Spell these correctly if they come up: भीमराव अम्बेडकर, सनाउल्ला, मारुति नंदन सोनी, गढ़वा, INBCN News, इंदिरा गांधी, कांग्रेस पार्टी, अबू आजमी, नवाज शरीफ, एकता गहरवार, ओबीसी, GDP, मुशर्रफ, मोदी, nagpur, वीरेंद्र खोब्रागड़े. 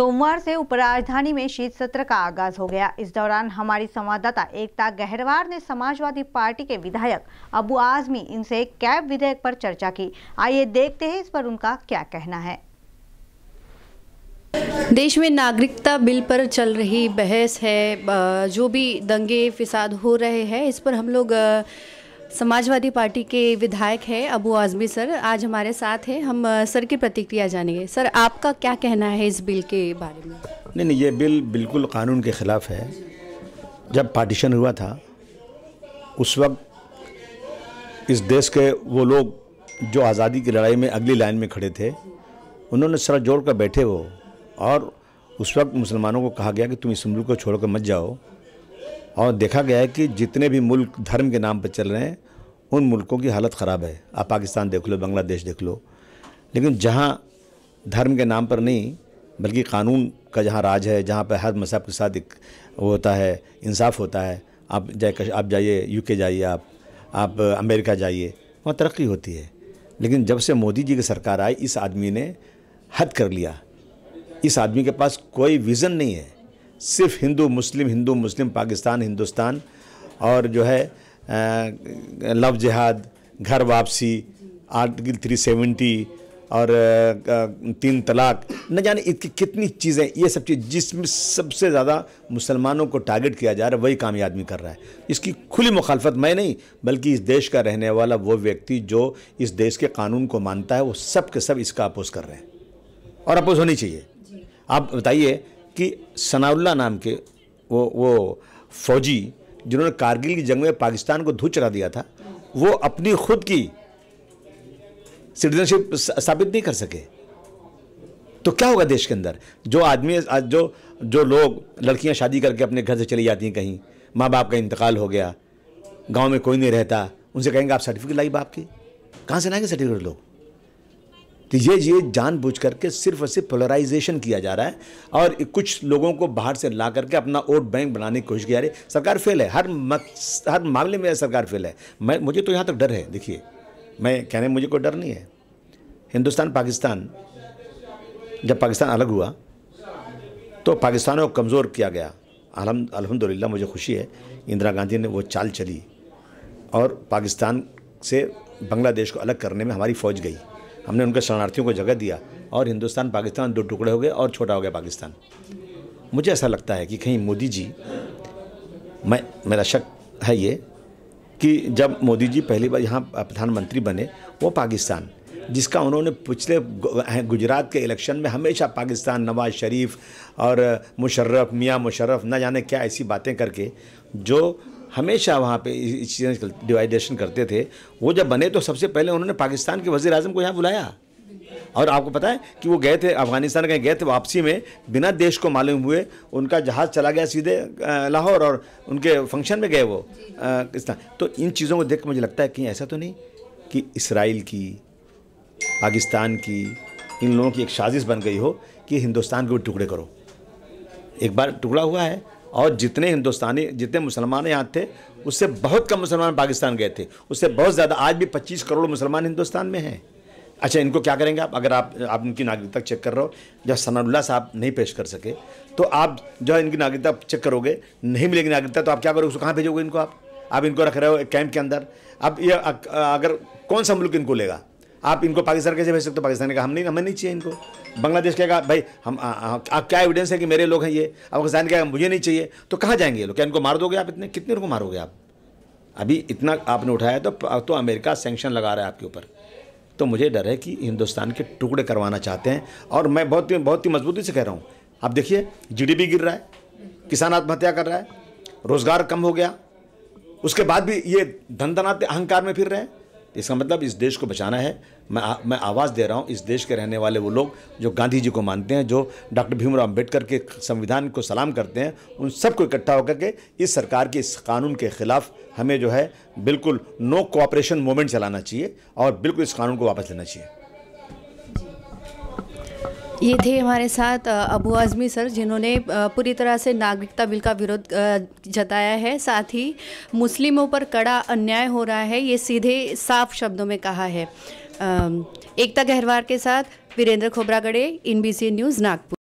सोमवार से उपराजधानी में शीत सत्र का आगाज हो गया। इस दौरान हमारी संवाददाता एकता गहरवार ने समाजवादी पार्टी के विधायक अबू आजमी इनसे कैब विधेयक पर चर्चा की। आइए देखते हैं इस पर उनका क्या कहना है। देश में नागरिकता बिल पर चल रही बहस है, जो भी दंगे फिसाद हो रहे हैं इस पर हम लोग समाजवादी पार्टी के विधायक है अबू आजमी सर आज हमारे साथ हैं। हम सर की प्रतिक्रिया जानेंगे। सर, आपका क्या कहना है इस बिल के बारे में? नहीं, ये बिल बिल्कुल कानून के ख़िलाफ़ है। जब पार्टीशन हुआ था उस वक्त इस देश के वो लोग जो आज़ादी की लड़ाई में अगली लाइन में खड़े थे, उन्होंने सर जोड़ कर बैठे वो, और उस वक्त मुसलमानों को कहा गया कि तुम इस मुल्क को छोड़ कर मत जाओ। और देखा गया है कि जितने भी मुल्क धर्म के नाम पर चल रहे हैं उन मुल्कों की हालत ख़राब है। आप पाकिस्तान देख लो, बांग्लादेश देख लो, लेकिन जहाँ धर्म के नाम पर नहीं बल्कि कानून का जहाँ राज है, जहाँ पर हर मजहब के साथ एक होता है, इंसाफ होता है। आप जाइए यूके जाइए, आप अमेरिका जाइए, वहाँ तरक्की होती है। लेकिन जब से मोदी जी की सरकार आई, इस आदमी ने हद कर लिया। इस आदमी के पास कोई विज़न नहीं है, सिर्फ हिंदू मुस्लिम, पाकिस्तान हिंदुस्तान, और जो है लव जिहाद, घर वापसी, आर्टिकल 370 और 3 तलाक, न जाने इसकी कितनी चीज़ें, ये सब चीज़ जिसमें सबसे ज़्यादा मुसलमानों को टारगेट किया जा रहा है, वही काम ये आदमी कर रहा है। इसकी खुली मुखालफत मैं नहीं बल्कि इस देश का रहने वाला वो व्यक्ति जो इस देश के कानून को मानता है, वो सब के सब इसका अपोज कर रहे हैं, और अपोज होनी चाहिए। आप बताइए कि सनाउल्ला नाम के वो फौजी जिन्होंने कारगिल की जंग में पाकिस्तान को धू चढ़ा दिया था, वो अपनी खुद की सिटीजनशिप साबित नहीं कर सके, तो क्या होगा देश के अंदर? जो आदमी जो लोग लड़कियां शादी करके अपने घर से चली जाती हैं कहीं, माँ बाप का इंतकाल हो गया, गांव में कोई नहीं रहता, उनसे कहेंगे आप सर्टिफिकेट लाइए बाप की, कहाँ से लाएंगे सर्टिफिकेट लोग? तो ये जानबूझ करके सिर्फ और सिर्फ पोलराइजेशन किया जा रहा है, और कुछ लोगों को बाहर से ला करके अपना वोट बैंक बनाने की कोशिश की जा रही है। सरकार फेल है, हर मामले में सरकार फेल है। मुझे तो यहाँ तक डर है। देखिए, मैं कहने मुझे कोई डर नहीं है। हिंदुस्तान पाकिस्तान, जब पाकिस्तान अलग हुआ तो पाकिस्तान को कमज़ोर किया गया। अल्हम्दुलिल्लाह मुझे खुशी है इंदिरा गांधी ने वो चाल चली, और पाकिस्तान से बांग्लादेश को अलग करने में हमारी फ़ौज गई, हमने उनके शरणार्थियों को जगह दिया, और हिंदुस्तान पाकिस्तान 2 टुकड़े हो गए और छोटा हो गया पाकिस्तान। मुझे ऐसा लगता है कि कहीं मोदी जी, मेरा शक है ये कि जब मोदी जी पहली बार यहाँ प्रधानमंत्री बने, वो पाकिस्तान जिसका उन्होंने पिछले गुजरात के इलेक्शन में हमेशा पाकिस्तान, नवाज शरीफ और मुशर्रफ, मियाँ मुशर्रफ, न जाने क्या ऐसी बातें करके जो हमेशा वहाँ पे इस चीज़ का डिवाइडेशन करते थे, वो जब बने तो सबसे पहले उन्होंने पाकिस्तान के वज़ीर आज़म को यहाँ बुलाया। और आपको पता है कि वो गए थे अफ़गानिस्तान, कहीं गए थे, वापसी में बिना देश को मालूम हुए उनका जहाज़ चला गया सीधे लाहौर, और उनके फंक्शन में गए वो पाकिस्तान। तो इन चीज़ों को देख मुझे लगता है कहीं ऐसा तो नहीं कि इसराइल की, पाकिस्तान की, इन लोगों की एक साजिश बन गई हो कि हिंदुस्तान को टुकड़े करो। एक बार टुकड़ा हुआ है, और जितने हिंदुस्तानी, जितने मुसलमान यहाँ थे, उससे बहुत कम मुसलमान पाकिस्तान गए थे, उससे बहुत ज़्यादा। आज भी 25 करोड़ मुसलमान हिंदुस्तान में हैं। अच्छा, इनको क्या करेंगे आप? अगर आप उनकी नागरिकता चेक कर रहे हो, जब सनाउल्ला साहब नहीं पेश कर सके तो आप जो है इनकी नागरिकता चेक करोगे, नहीं मिलेगी नागरिकता, तो आप क्या करोगे? उसको कहाँ भेजोगे इनको? आप इनको रख रहे हो एक कैंप के अंदर। अब ये अगर कौन सा मुल्क इनको लेगा? आप इनको पाकिस्तान कैसे भेज सकते हो? पाकिस्तान ने कहा हमें नहीं चाहिए इनको। बांग्लादेश कहेगा भाई आप क्या एविडेंस है कि मेरे लोग हैं ये? अफगानिस्तान कहेगा मुझे नहीं चाहिए। तो कहाँ जाएंगे ये लोग? क्या इनको मार दोगे आप? इतने कितने लोगों को मारोगे आप? अभी इतना आपने उठाया तो अमेरिका सैंक्शन लगा रहा है आपके ऊपर। तो मुझे डर है कि हिंदुस्तान के टुकड़े करवाना चाहते हैं, और मैं बहुत ही मजबूती से कह रहा हूँ। आप देखिए, GDP गिर रहा है, किसान आत्महत्या कर रहा है, रोज़गार कम हो गया, उसके बाद भी ये धनधनाते अहंकार में फिर रहे हैं। इसका मतलब इस देश को बचाना है। मैं आवाज़ दे रहा हूँ इस देश के रहने वाले वो लोग जो गांधी जी को मानते हैं, जो डॉक्टर भीमराव अम्बेडकर के संविधान को सलाम करते हैं, उन सबको इकट्ठा होकर के इस सरकार के इस कानून के ख़िलाफ़ हमें जो है बिल्कुल नो कोऑपरेशन मूवमेंट चलाना चाहिए, और बिल्कुल इस कानून को वापस लेना चाहिए। ये थे हमारे साथ अबू आजमी सर, जिन्होंने पूरी तरह से नागरिकता बिल का विरोध जताया है, साथ ही मुस्लिमों पर कड़ा अन्याय हो रहा है ये सीधे साफ शब्दों में कहा है। एकता गहरवार के साथ वीरेंद्र खोब्रागड़े, INBCN न्यूज़, नागपुर।